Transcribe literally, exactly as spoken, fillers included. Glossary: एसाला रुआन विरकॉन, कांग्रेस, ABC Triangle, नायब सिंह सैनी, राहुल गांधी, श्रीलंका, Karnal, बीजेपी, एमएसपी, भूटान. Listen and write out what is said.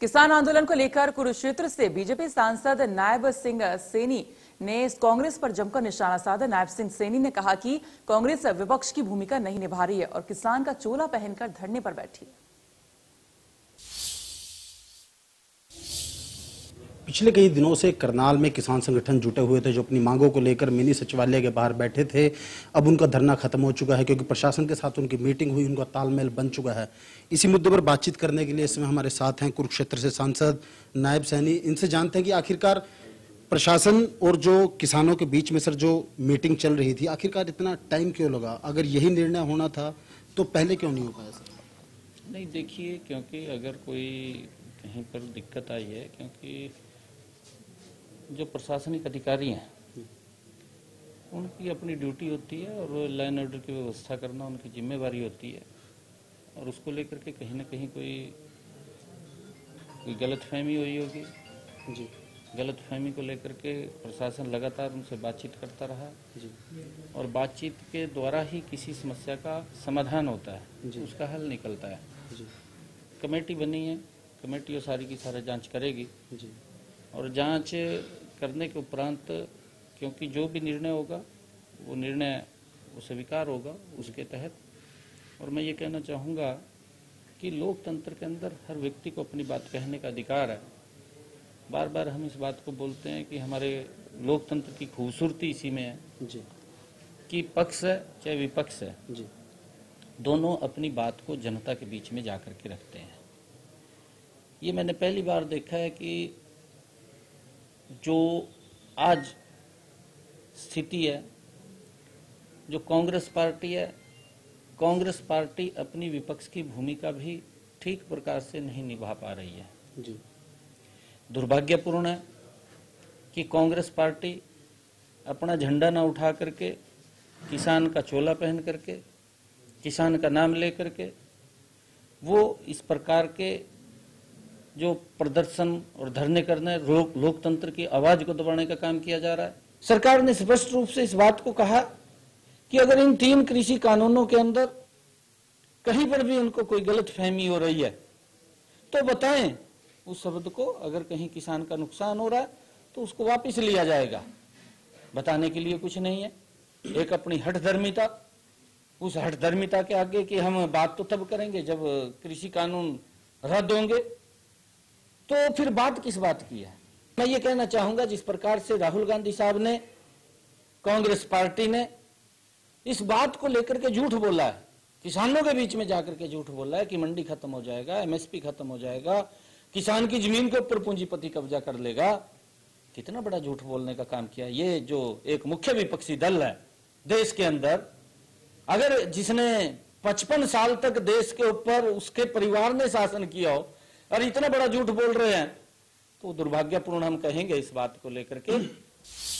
किसान आंदोलन को लेकर कुरुक्षेत्र से बीजेपी सांसद नायब सिंह सैनी ने कांग्रेस पर जमकर निशाना साधा। नायब सिंह सैनी ने कहा कि कांग्रेस विपक्ष की भूमिका नहीं निभा रही है और किसान का चोला पहनकर धरने पर बैठी है। पिछले कई दिनों से करनाल में किसान संगठन जुटे हुए थे जो अपनी मांगों को लेकर मिनी सचिवालय के बाहर बैठे थे। अब उनका धरना खत्म हो चुका है क्योंकि प्रशासन के साथ उनकी मीटिंग हुई, उनका तालमेल बन चुका है। इसी मुद्दे पर बातचीत करने के लिए इस समय हमारे साथ हैं कुरुक्षेत्र से सांसद नायब सैनी। इनसे जानते हैं कि आखिरकार प्रशासन और जो किसानों के बीच में सर जो मीटिंग चल रही थी, आखिरकार इतना टाइम क्यों लगा? अगर यही निर्णय होना था तो पहले क्यों नहीं हो पाया सर? नहीं, देखिए, क्योंकि अगर कोई कहीं पर दिक्कत आई है, क्योंकि जो प्रशासनिक अधिकारी हैं उनकी अपनी ड्यूटी होती है और लॉ एंड ऑर्डर की व्यवस्था करना उनकी जिम्मेवारी होती है, और उसको लेकर के कहीं ना कहीं कोई, कोई गलतफहमी हुई होगी जी। गलतफहमी को लेकर के प्रशासन लगातार उनसे बातचीत करता रहा जी, और बातचीत के द्वारा ही किसी समस्या का समाधान होता है जी, उसका हल निकलता है जी। कमेटी बनी है, कमेटी वो सारी की सारी जांच करेगी जी, और जांच करने के उपरांत क्योंकि जो भी निर्णय होगा वो निर्णय वो स्वीकार होगा उसके तहत। और मैं ये कहना चाहूँगा कि लोकतंत्र के अंदर हर व्यक्ति को अपनी बात कहने का अधिकार है। बार बार हम इस बात को बोलते हैं कि हमारे लोकतंत्र की खूबसूरती इसी में है जी, कि पक्ष है चाहे विपक्ष है जी, दोनों अपनी बात को जनता के बीच में जा कर के रखते हैं। ये मैंने पहली बार देखा है कि जो आज स्थिति है, जो कांग्रेस पार्टी है, कांग्रेस पार्टी अपनी विपक्ष की भूमिका भी ठीक प्रकार से नहीं निभा पा रही है जी। दुर्भाग्यपूर्ण है कि कांग्रेस पार्टी अपना झंडा ना उठा करके, किसान का चोला पहन करके, किसान का नाम ले करके वो इस प्रकार के जो प्रदर्शन और धरने करने, लो, लोकतंत्र की आवाज को दबाने का काम किया जा रहा है। सरकार ने स्पष्ट रूप से इस बात को कहा कि अगर इन तीन कृषि कानूनों के अंदर कहीं पर भी उनको कोई गलतफहमी हो रही है तो बताएं। उस शब्द को अगर कहीं किसान का नुकसान हो रहा है तो उसको वापस लिया जाएगा, बताने के लिए कुछ नहीं है। एक अपनी हठधर्मिता, उस हठधर्मिता के आगे कि हम बात तो तब करेंगे जब कृषि कानून रद्द होंगे, तो फिर बात किस बात की है? मैं ये कहना चाहूंगा, जिस प्रकार से राहुल गांधी साहब ने, कांग्रेस पार्टी ने इस बात को लेकर के झूठ बोला है, किसानों के बीच में जाकर के झूठ बोला है कि मंडी खत्म हो जाएगा, एमएसपी खत्म हो जाएगा, किसान की जमीन के ऊपर पूंजीपति कब्जा कर लेगा। कितना बड़ा झूठ बोलने का काम किया ये जो एक मुख्य विपक्षी दल है देश के अंदर। अगर जिसने पचपन साल तक देश के ऊपर उसके परिवार ने शासन किया हो और इतना बड़ा झूठ बोल रहे हैं तो दुर्भाग्यपूर्ण हम कहेंगे इस बात को लेकर के।